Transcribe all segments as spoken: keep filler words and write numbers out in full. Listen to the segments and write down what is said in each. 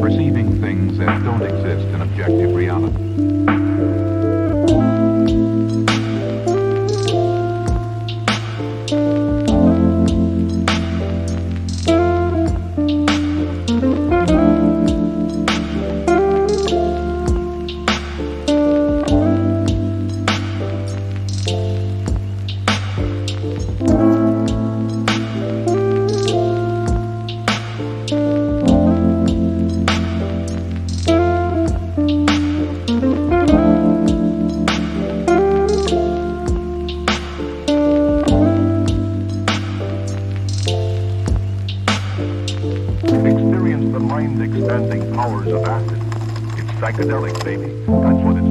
Perceiving things that don't exist in objective reality. Expanding powers of acid. It's psychedelic, baby. That's what it's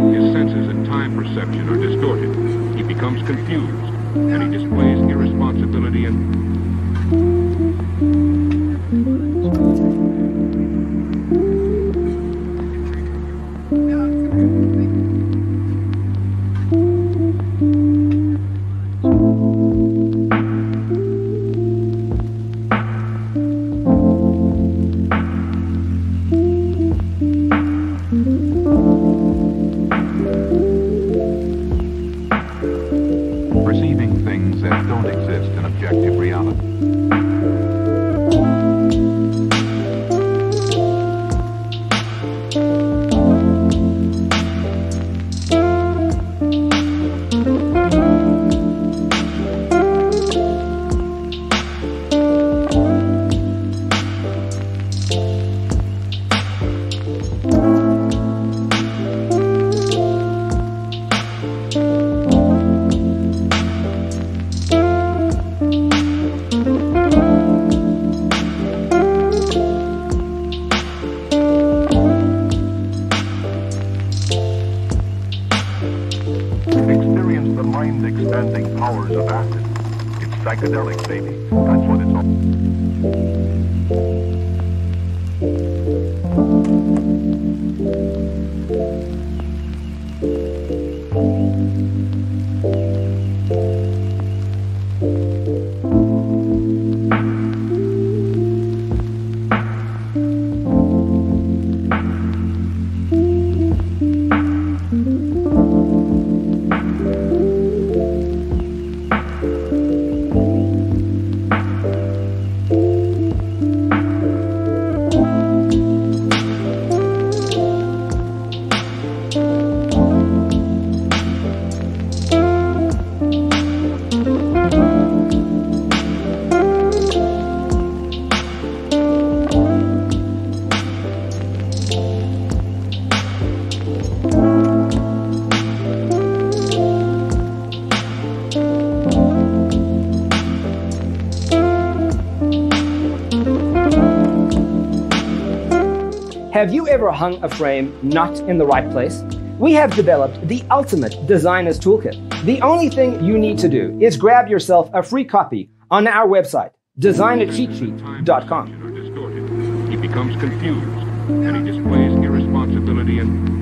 His senses and time perception are distorted. He becomes confused and he displays irresponsibility and... Thank you. Have you ever hung a frame not in the right place? We have developed the ultimate designer's toolkit. The only thing you need to do is grab yourself a free copy on our website, designer cheat sheet dot com. He becomes confused and he displays irresponsibility and...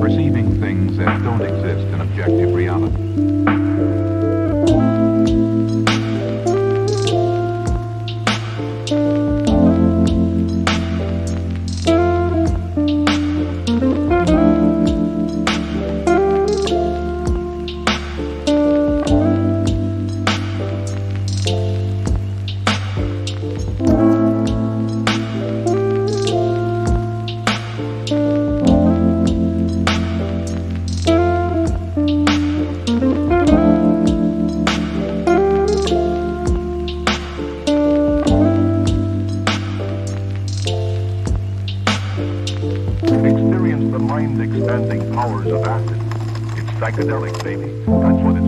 Perceiving things that don't exist in objective reality. Expanding powers of acid. It's psychedelic, baby. That's what it's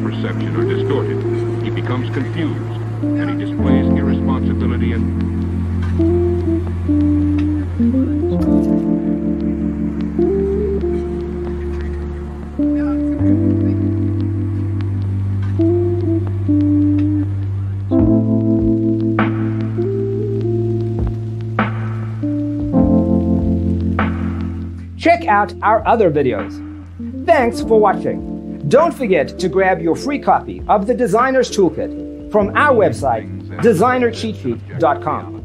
perception are distorted. He becomes confused and he displays irresponsibility and... Check out our other videos. Thanks for watching. Don't forget to grab your free copy of the Designer's Toolkit from our website, designer cheat sheet dot com.